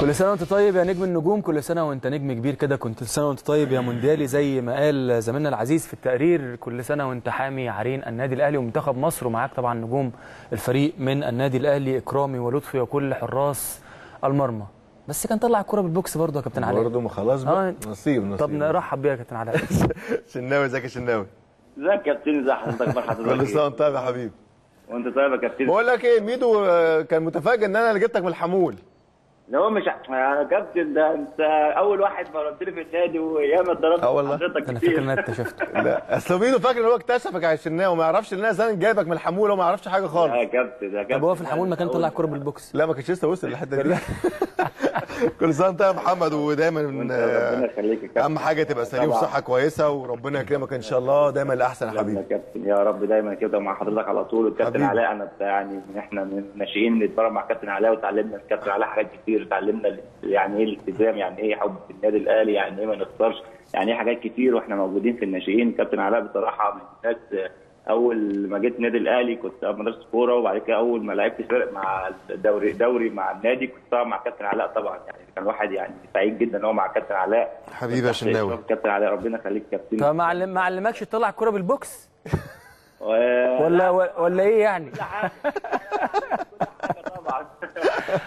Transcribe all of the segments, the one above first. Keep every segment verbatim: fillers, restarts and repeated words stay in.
كل سنه وانت طيب يا نجم النجوم، كل سنه وانت نجم كبير كده، كنت سنه وانت طيب يا مونديالي، زي ما قال زميلنا العزيز في التقرير، كل سنه وانت حامي عرين النادي الاهلي ومنتخب مصر، ومعاك طبعا نجوم الفريق من النادي الاهلي اكرامي ولطفي وكل حراس المرمى، بس كان طلع الكوره بالبوكس برضه يا كابتن علاء. برضه ما خلاص بقى، نصيب نصيب. طب نرحب بيك يا كابتن علاء. شناوي، ازيك يا شناوي؟ ازيك يا كابتن، ازي حضرتك؟ مرحبا. كل سنه وانت طيب يا حبيبي. وانت طيب يا كابتن. بقول لك ايه، ميدو كان متفاجئ ان انا اللي جبتك من الحامول. لا هو مش يا كابتن، ده انت اول واحد ضربت لي في النادي، وياما اتضربت حضرتك كتير. انا فاكر ان انا اكتشفت. لا اصل ميدو فاكر ان هو اكتشفك يا الشناوي، وما يعرفش ان انا زمان جايبك من الحامول وما يعرفش حاجه خالص. يا كابتن يا كابتن. طب هو في الحامول ما كان طلع كوره بالبوكس؟ لا ما كانش لسه وصل للحته دي. كل سنه وانت طيب يا محمد، ودايما ربنا يخليك يا كابتن، اهم حاجه تبقى سليم وصحه كويسه، وربنا يكرمك ان شاء الله دايما الاحسن يا حبيبي. يا كابتن يا رب دايما كده مع حضرتك على طول. والكابتن علاء انا يعني احنا ناشئين نتدرب مع كابتن علاء، وتعلمنا من كابتن علاء حاجات كتير، اتعلمنا يعني ايه الالتزام، يعني ايه حب النادي الاهلي، يعني ايه ما نخسرش، يعني ايه حاجات كتير واحنا موجودين في الناشئين. كابتن علاء بصراحه من الناس، اول ما جيت النادي الاهلي كنت في مدرسه كوره، وبعد كده اول ما لعبت فرق مع الدوري دوري مع النادي كنت طبعا مع كابتن علاء. طبعا يعني كان واحد يعني سعيد جدا ان هو مع كابتن علاء. حبيبي يا شناوي. كابتن علاء ربنا يخليك يا كابتن. طب ما علمكش تطلع الكوره بالبوكس؟ ولا ولا ايه يعني؟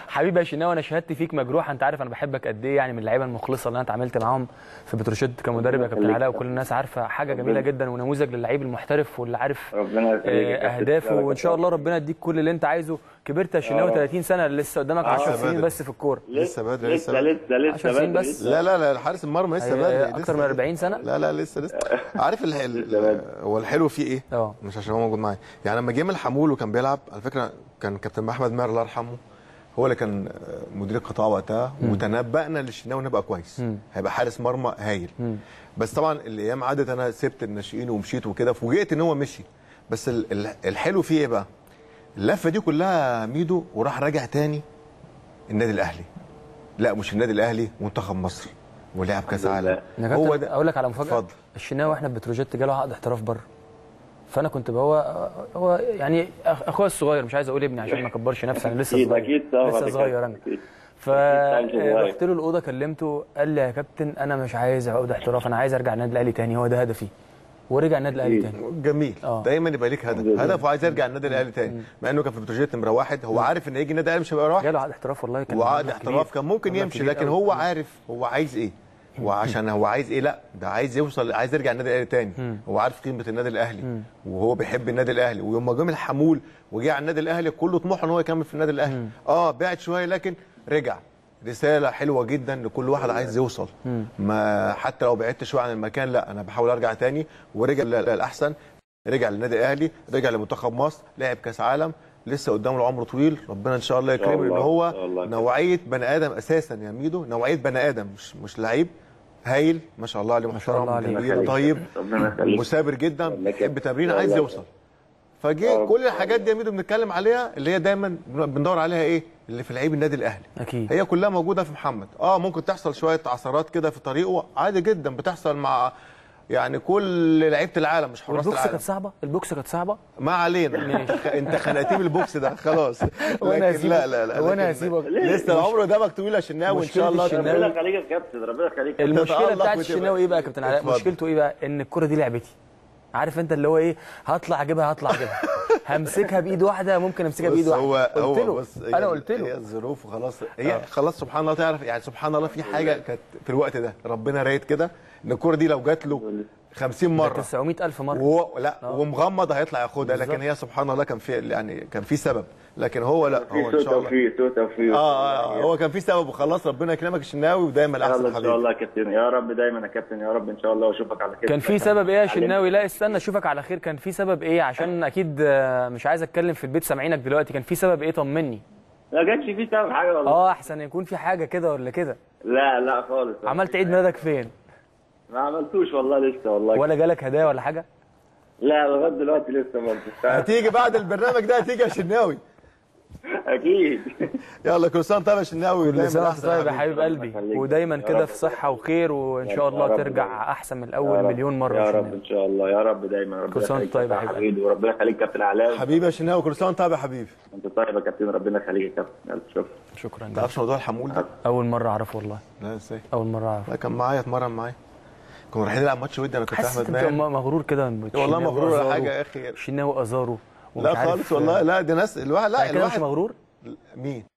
حبيبي يا شناوي، انا شهدت فيك مجروح، انت عارف انا بحبك قد ايه، يعني من اللعيبه المخلصه اللي انا اتعاملت معاهم في بتروشيت كمدرب يا كابتن علاء، وكل الناس عارفه حاجه جميله جدا، ونموذج للعيب المحترف واللي عارف اهدافه، وان شاء الله ربنا يديك كل اللي انت عايزه. كبرت يا شناوي ثلاثين سنه، لسه قدامك عشر سنين بس في الكوره. لسه بدري، لسه لسه لسه بدري بس. لا لا لا، حارس المرمى لسه بدري، اكتر من أربعين سنه. لا لا لسه لسه. عارف هو الحلو فيه ايه؟ اه مش عشان هو موجود معايا، يعني لما جه من الحامول وكان بيلعب، على فكره كان كابتن محمد ماهر الله يرحمه هو اللي كان مدير القطاع وقتها، وتنبأنا للشناوي نبقى كويس، مم. هيبقى حارس مرمى هايل، مم. بس طبعا الايام عدت، انا سبت الناشئين ومشيت وكده، فوجئت ان هو مشي. بس الحلو فيه ايه بقى؟ اللفه دي كلها ميدو وراح راجع تاني النادي الاهلي. لا مش النادي الاهلي، منتخب مصر، ولعب كاس عالم. هو ده. اقول لك على مفاجاه، الشناوي احنا بتروجيت جاله عقد احتراف بره، فانا كنت هو هو يعني اخويا الصغير، مش عايز اقول ابني عشان ما اكبرش نفسي، انا لسه صغير لسه صغير انا. فرحت له الاوضه كلمته، قال لي يا كابتن انا مش عايز عقد احتراف، انا عايز ارجع النادي الاهلي تاني، هو ده هدفي. ورجع النادي الاهلي تاني. جميل، آه. دايما يبقى ليك هدف، هدف وعايز يرجع النادي الاهلي تاني، مع انه كان في بتروجيت نمره واحد، هو عارف ان يجي النادي الاهلي مش هيبقى واحد. جاله عقد احتراف والله، كان وعقد احتراف كان ممكن يمشي، لكن هو عارف هو عايز ايه، وعشان هو عايز ايه، لا ده عايز يوصل، عايز يرجع النادي الاهلي تاني، مم. هو عارف قيمه النادي الاهلي، مم. وهو بيحب النادي الاهلي، ويوم ما جه من الحامول وجه على النادي الاهلي كله طموحه ان هو يكمل في النادي الاهلي، مم. اه بعد شويه لكن رجع. رساله حلوه جدا لكل واحد عايز يوصل، مم. ما حتى لو بعدت شويه عن المكان، لا انا بحاول ارجع تاني، ورجع للاحسن، رجع للنادي الاهلي، رجع لمنتخب مصر، لعب كاس عالم، لسه قدامه العمر طويل، ربنا ان شاء الله يكرمه. ان هو نوعيه بني ادم اساسا يا ميدو، نوعيه بني ادم، مش مش لعيب، هايل ما شاء الله عليه، محترم طيب، مثابر جدا، بيحب تمرين، عايز يوصل. فجه كل الحاجات دي يا ميدو بنتكلم عليها، اللي هي دايما بندور عليها، ايه اللي في لعيب النادي الاهلي أكيد. هي كلها موجوده في محمد. اه ممكن تحصل شويه عثرات كده في طريقه، عادي جدا بتحصل مع يعني كل لعيبه العالم، مش حراس العالم. البوكس كانت صعبه، البوكس كانت صعبه، ما علينا. انت خانقتني بالبوكس ده خلاص. وانا لا لا لا وانا هسيبك لسه العمر قدامك طويل يا شناوي، وان شاء الله ربنا يخليك يا كابتن، ربنا يخليك. المشكله بتاعت الشناوي ايه بقى يا كابتن علاء؟ مشكلته ايه بقى؟ ان الكره دي لعبتي، عارف انت اللي هو ايه، هطلع اجيبها هطلع اجيبها همسكها بايد واحده، ممكن امسكها بايد واحده. هو قلت له، بص انا قلت له هي الظروف وخلاص، هي خلاص سبحان الله. تعرف يعني سبحان الله، في حاجه كانت في الوقت ده ربنا رايد كده ان الكوره دي لو جات له خمسين مره تسعمية ألف مره و... لا أوه. ومغمض هيطلع ياخدها، لكن هي سبحان الله كان في يعني كان في سبب، لكن هو لا هو ان شاء الله في توفيق. اه هو كان في سبب وخلاص. ربنا يكرمك الشناوي، ودايما احسن حبيبي ان شاء الله يا كابتن، يا رب دايما يا كابتن يا رب ان شاء الله، واشوفك على خير. كان في سبب ايه يا شناوي؟ لا استنى اشوفك على خير. كان في سبب ايه؟ عشان اكيد مش عايز اتكلم في البيت سامعينك دلوقتي. كان في سبب ايه؟ طمني. ما كانش في سبب حاجه والله. اه احسن يكون في حاجه كده ولا كده. لا لا خالص. عملت عيد ميلادك فين؟ ما عملتوش والله لسه والله. ولا جالك هدايا ولا حاجه؟ لا لغايه دلوقتي لسه برضه. هتيجي بعد البرنامج ده، هتيجي يا شناوي. اكيد. يلا كل سنه طيب يا شناوي. كل سنه طيب يا حبيب قلبي، ودايما كده في صحه وخير، وان شاء الله ترجع احسن من الاول مليون مره يا رب. ان شاء الله يا رب دايما يا رب. كل سنه طيب يا حبيبي، وربنا يخليك كابتن علاء حبيبي يا شناوي. كل سنه طيب يا حبيبي. انت طيب يا كابتن، ربنا يخليك يا كابتن. الف شكر. شكرا. ما تعرفش موضوع الحمول ده؟ اول مره اعرفه والله. لا ازاي؟ اول مره اعرفه. كان معايا اتمرن معايا، كنا رايحين نلعب ماتش ودي، انا كنت احمد ماهر. مغرور كده والله، مغرور ولا حاجه يا اخي. شناوي ازاره؟ لا خالص والله. لا دي ناس الواحد، لا الواحد مش مغرور. مين؟